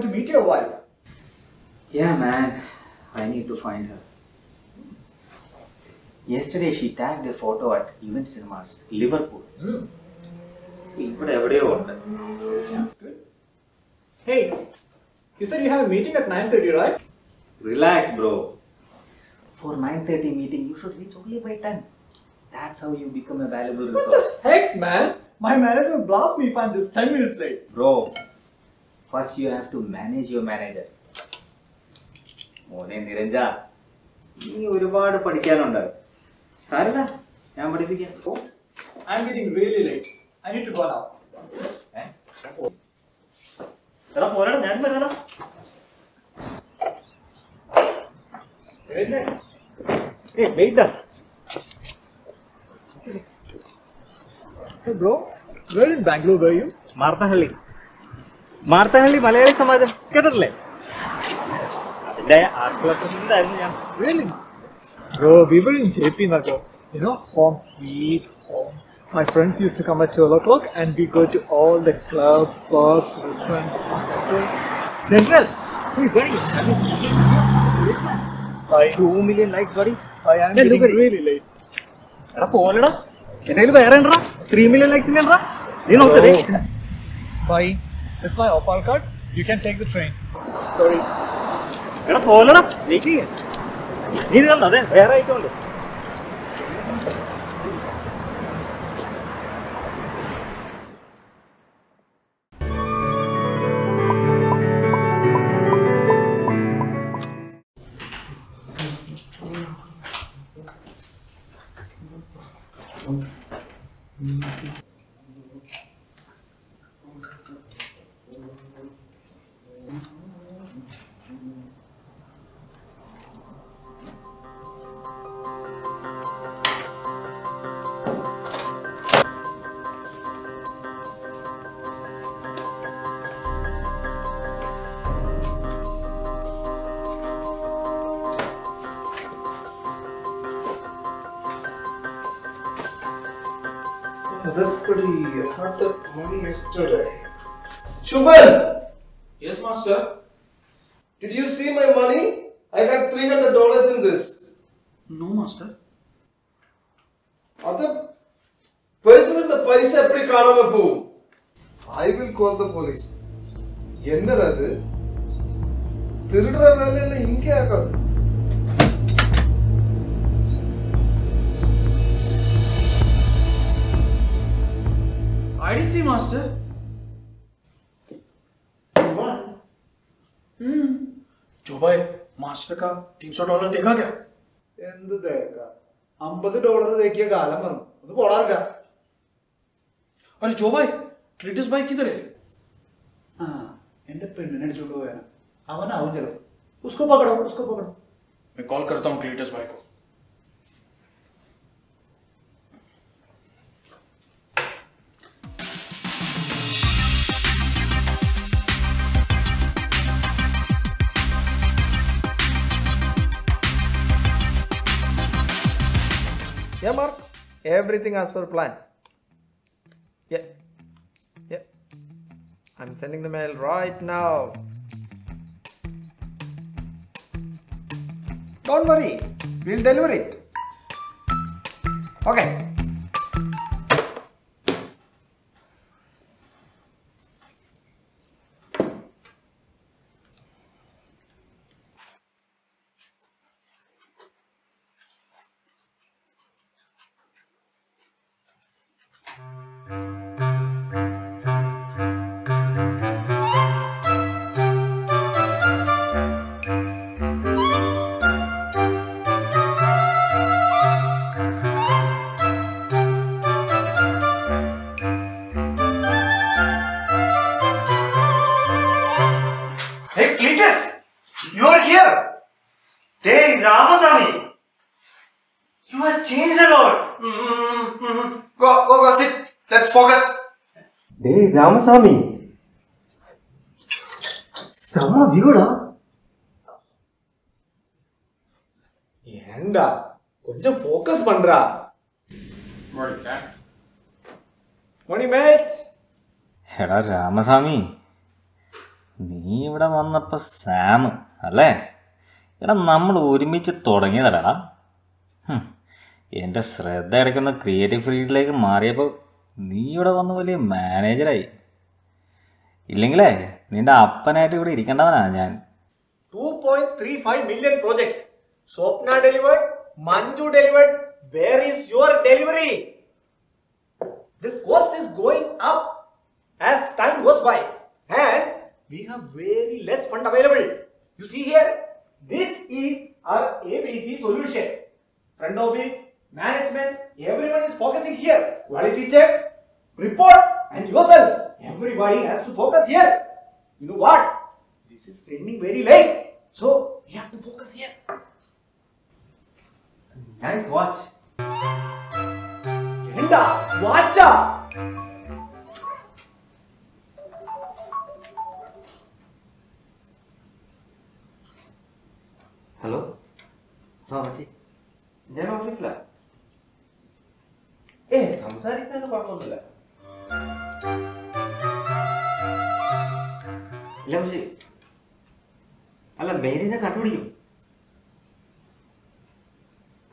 going to meet your wife? Yeah, man. I need to find her. Yesterday, she tagged a photo at Event Cinemas, Liverpool. Yeah, good. Hey, you said you have a meeting at 9:30, right? Relax, bro. For 9:30 meeting, you should reach only by 10. That's how you become a valuable resource. What the heck, man? My manager will blast me if I'm just 10 minutes late. Bro, first you have to manage your manager. Mone Neeranja, you ഒരുപാട് പഠിക്കാനുണ്ട്. സാരമില്ല, ഞാൻ പഠിപ്പിക്കാം. I'm getting really late. I need to go now. എടാ പോരടാ, ഞാൻ വരാടാ. ഏയ് wait. Hey bro, where in Bangalore were you? Marthahalli. Marthahalli Malayali Samajam. Kettalle. Really? Bro, we were in JP Nagar. You know, home sweet home. My friends used to come at 12 o'clock and we go to all the clubs, pubs, restaurants in Central. Central? Hey buddy, I 2 million likes buddy. I am getting really late. Eda polada. Ennail vera endra 3 million likes endra nee nokade bye. This is my Opal card, you can take the train. Sorry eda polada neeki nee idu ade vera ikondu. I got that money yesterday. Chuban! Yes, master? Did you see my money? I got $300 in this. No, master. Other person in the paisa apri kaanama poo. I will call the police. Enna adu? Thirudra velella inge agadu. I did see, master. Chuban? Joy, master ka $300 dekha kya? Endu dekha? $50 dekhiya kaalam varum. Adu podar ka. Arey Joy, Cletus bhai kidhar hai? Ah, ende pendane chudu ho gaya na. Avana avun chalo. Usko pakado, usko pakado. Main call karta hu Cletus bhai ko. Yeah, Mark. Everything as per plan. Yeah. Yeah. I'm sending the mail right now. Don't worry. We'll deliver it. Okay. Ramaswamy, some view da. Yenda, konja focus pandra. What is that? Money mate. Heda Ramaswamy, നീവിടെ വന്നപ്പോ Sam അല്ലേ? എടാ നമ്മൾ ഒരുമിച്ച് തുടങ്ങിയതല്ലടാ. എൻ്റെ ശ്രദ്ധ അടയ്ക്കുന്ന creative ഫീൽഡിലേക്ക് മാറിയപ്പോൾ നീ ഇവിടെ വന്ന് വലിയ മാനേജറായി. ഇല്ലെങ്കിലേ നിന്റെ അപ്പനായിട്ട് ഇവിടെ ഇരിക്കേണ്ടവനാ ഞാൻ. 2.35 million project. Swapna delivered. Manju delivered. Where is your delivery? The cost is going up as time goes by, and we have very less fund available. You see here, this is our ABC solution. Front office, management, everyone is focusing here. Quality check, report, and yourself. Everybody has to focus here. You know what? This is trending very late. So, we have to focus here. Nice watch. Linda, watcha! Hello? Ravachi. ഞാൻ ഓഫീസിലാ. ഏ സംസാരിക്കാനോ കുഴപ്പമൊന്നുമില്ല. ഇല്ല പക്ഷേ അല്ല Mary ഞാൻ കണ്ടുപിടിക്കും.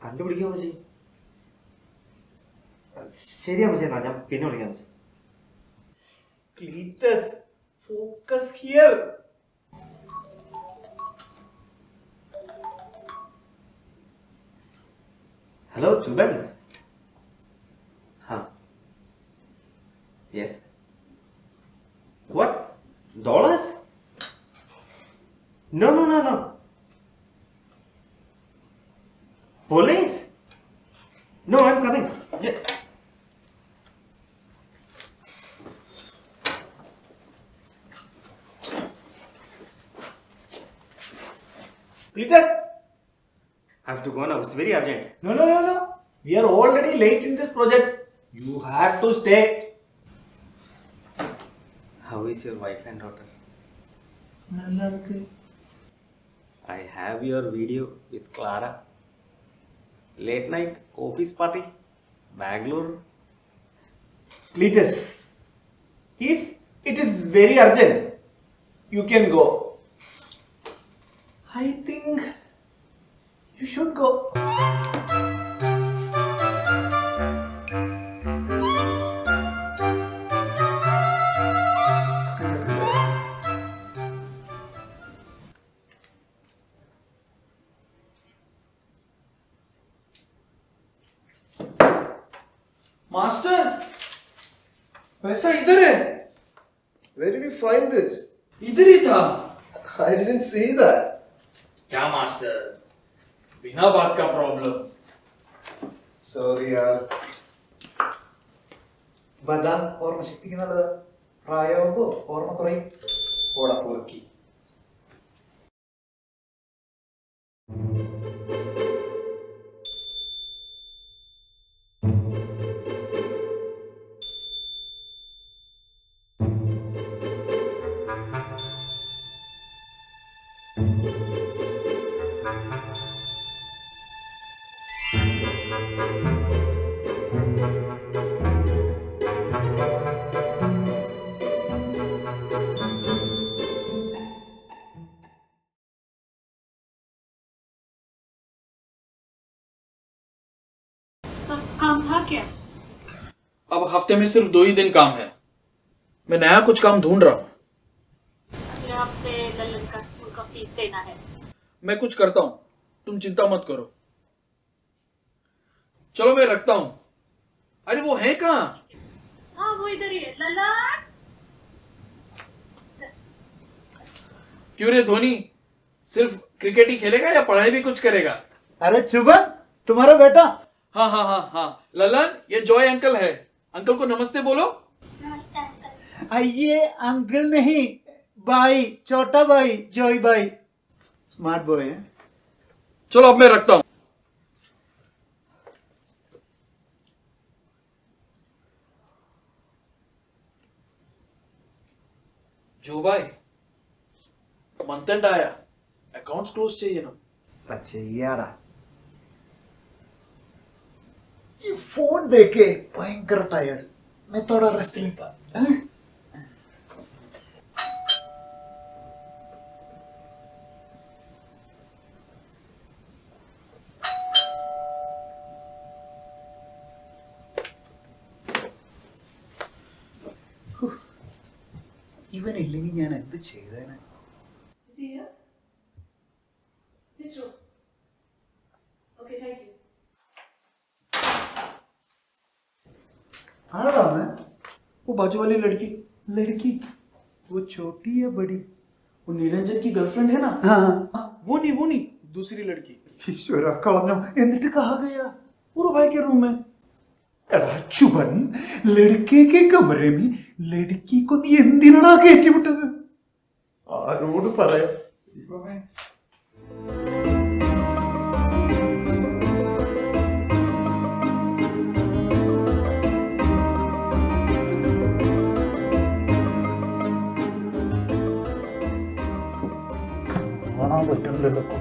കണ്ടുപിടിക്കോ പക്ഷേ? ശരിയാ പക്ഷേ ഞാൻ പിന്നെ വിളിക്കാം. Cletus focus here. Hello, Chuban. Huh. Yes. What? Dollars? No. Police? No, I'm coming. Yeah. Cletus. I have to go now. It's very urgent. No. We are already late in this project. You have to stay. How is your wife and daughter? Nallarku. I have your video with Clara. Late night office party, Bangalore. Cletus, if it is very urgent, you can go. I think you should go. Master, paisa idhar hai. Where did you find this? Idhar hi tha. I didn't see that. Kya master? बिना बात का problem. Sorry यार. बदाम और मशक्ति कितना लगा प्रायों को और मकराई थोड़ा पोर की. क्या? अब हफ्ते में सिर्फ 2 ही दिन काम है. मैं नया कुछ काम ढूंढ रहा हूँ. अगले हफ्ते ललन का स्कूल का फीस देना है. मैं कुछ करता हूँ, तुम चिंता मत करो. चलो मैं रखता हूँ. अरे वो है कहाँ? हाँ वो इधर ही है. ललन क्यों रे धोनी, सिर्फ क्रिकेट ही खेलेगा या पढ़ाई भी कुछ करेगा? अरे चुबन तुम्हारा बेटा. हाँ. ललन ये जॉय अंकल है. अंकल को नमस्ते बोलो. नमस्ते अंकल. आइए अंकल नहीं भाई, छोटा भाई जॉय भाई. स्मार्ट बॉय है. चलो अब मैं रखता हूँ. जो भाई मंथ एंड आया, अकाउंट्स क्लोज चाहिए ना. अच्छा यार ये फोन देके भयंकर टायर्ड. मैं थोड़ा रेस्ट लेता. even a living and at the chair. Is he here? This room. Okay, thank you. What is that? That girl. She's छोटी है बड़ी. वो नीरंजन की गर्लफ्रेंड है ना? हाँ. वो नहीं, दूसरी लड़की. ईश्वरा कहाँ गया? वो भाई के रूम में. अरे चुबन, लड़के के कमरे में लड़की को ये इंदिरा के एटीमेट है. आ रोड पर है. One of the